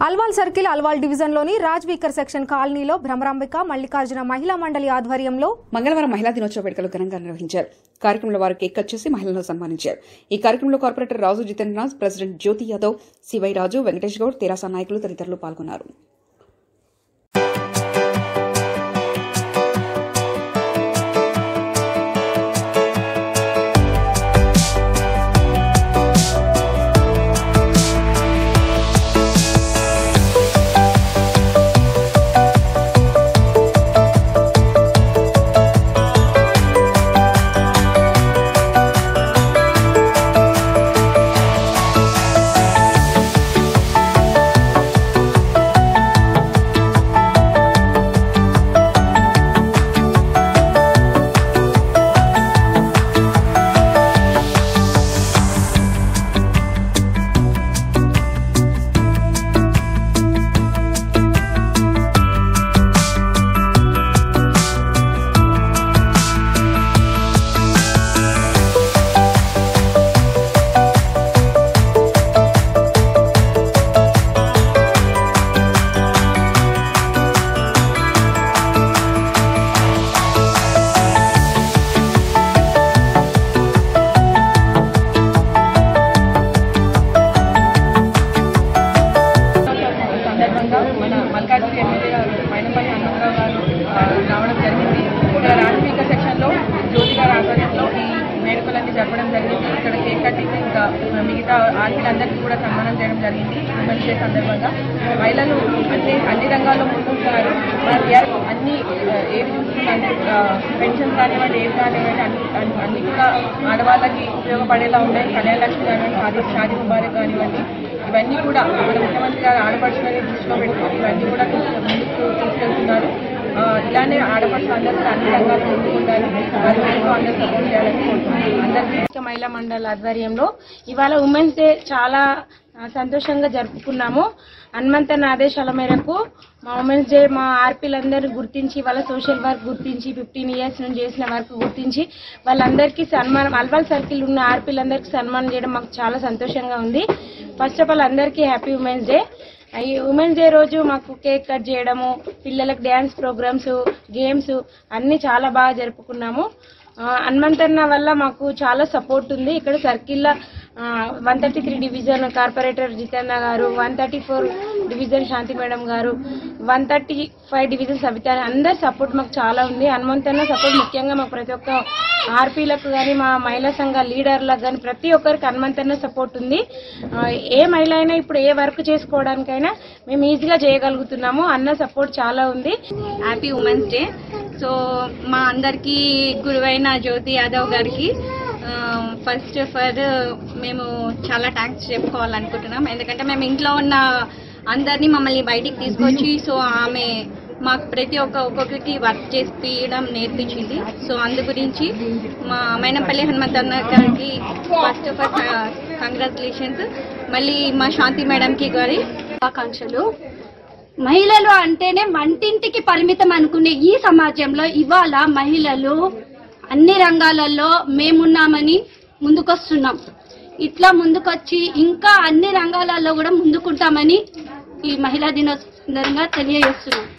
Alwal Circle, Alwal Division Loni, Raj Vikar Section, Kalanilo, Bhramarambika, Mallikarjuna, Mahila Mandali, Adhvaryamlo, Mangalavaram Mahila Dinotsava Vedukalu ghనంగా నిర్వహించారు. కార్యక్రమంలో వారు cake cut చేసి మహిళలను సన్మానించారు. ఈ కార్యక్రమంలో కార్పొరేటర్ రాజు జితేంద్ర, ప్రెసిడెంట్ జ్యోతి యాదవ్, సివై రాజు, వెంకటేష్ గౌడ్, తెరాస నాయకులు తదితరులు పాల్గొన్నారు. మిగతా ఆర్పీలందరికీ కూడా సన్మానం చేయడం జరిగింది. విమర్శే సందర్భంగా మహిళలు అన్ని రంగాల్లో ముందుంటున్నారు. అన్ని ఏది చూస్తున్నారంటే పెన్షన్ కానివ్వండి, ఏది కానివ్వండి, అన్ని కూడా ఆడవాళ్ళకి ఉపయోగపడేలా ఉన్నాయి. కళ్యాణ లక్ష్మి కానివ్వండి, షాదీ ముబారక్ కానివ్వండి, ఇవన్నీ కూడా మన ముఖ్యమంత్రి గారు ఆడపడుచులని దృష్టిలో పెట్టుకుని ఇవన్నీ కూడా తీసుకెళ్తున్నారు. ఇలానే ఆడపడుచు అందరికీ అన్ని రంగాలు ముందుకుండాలి, అందరూ సపోర్ట్ చేయాలని కోరుతున్నాను. అందరికీ మహిళా మండలి ఆధ్వర్యంలో ఇవాళ ఉమెన్స్ డే చాలా సంతోషంగా జరుపుకున్నాము. హనుమంతన్న ఆదేశాల మేరకు మా ఉమెన్స్ డే మా ఆర్పీలందరూ గుర్తించి, వాళ్ళ సోషల్ వర్క్ గుర్తించి, 15 years నుంచి చేసిన వర్క్ గుర్తించి వాళ్ళందరికీ సన్మానం, అల్వాల్ సర్కిల్ ఉన్న ఆర్పీలందరికీ సన్మానం చేయడం మాకు చాలా సంతోషంగా ఉంది. ఫస్ట్ ఆఫ్ ఆల్ అందరికీ హ్యాపీ ఉమెన్స్ డే. ఈ ఉమెన్స్ డే రోజు మాకు కేక్ కట్ చేయడము, పిల్లలకు డ్యాన్స్ ప్రోగ్రామ్స్, గేమ్స్ అన్నీ చాలా బాగా జరుపుకున్నాము. హనుమంతన్న వల్ల మాకు చాలా సపోర్ట్ ఉంది. ఇక్కడ సర్కిల్లో 133 డివిజన్ కార్పొరేటర్ జితేంద్ర గారు, 134 డివిజన్ శాంతి మేడం గారు, 135 డివిజన్ సబిత, అందరి సపోర్ట్ మాకు చాలా ఉంది. హనుమంతన్న సపోర్ట్ ముఖ్యంగా మాకు ప్రతి ఒక్క ఆర్పీలకు కానీ, మా మహిళా సంఘ లీడర్లకు కానీ ప్రతి ఒక్కరికి హనుమంతన్న సపోర్ట్ ఉంది. ఏ మహిళ అయినా ఇప్పుడు ఏ వర్క్ చేసుకోవడానికైనా మేము ఈజీగా చేయగలుగుతున్నాము. అన్న సపోర్ట్ చాలా ఉంది. Happy women's day. సో మా అందరికీ గురువైన జ్యోతి యాదవ్ గారికి ఫస్ట్ ఆఫ్ ఆల్ మేము చాలా థ్యాంక్స్ చెప్పుకోవాలనుకుంటున్నాం. ఎందుకంటే మేము ఇంట్లో ఉన్న అందరినీ మమ్మల్ని బయటికి తీసుకొచ్చి, సో ఆమె మాకు ప్రతి ఒక్కొక్కరికి వర్క్ చేసిపించడం నేర్పించింది. సో అందు గురించి మా మైనంపల్లి హనుమంతన్న గారికి ఫస్ట్ ఆఫ్ ఆల్ కంగ్రాచులేషన్స్. మళ్ళీ మా శాంతి మేడంకి గారి ఆకాంక్షలు. మహిళలు అంటేనే వంటింటికి పరిమితం అనుకునే ఈ సమాజంలో ఇవాళ మహిళలు అన్ని రంగాలలో మేమున్నామని ముందుకొస్తున్నాం. ఇట్లా ముందుకొచ్చి ఇంకా అన్ని రంగాలలో కూడా ముందుకుంటామని ఈ మహిళా దినోత్సవంగా తెలియజేస్తున్నాం.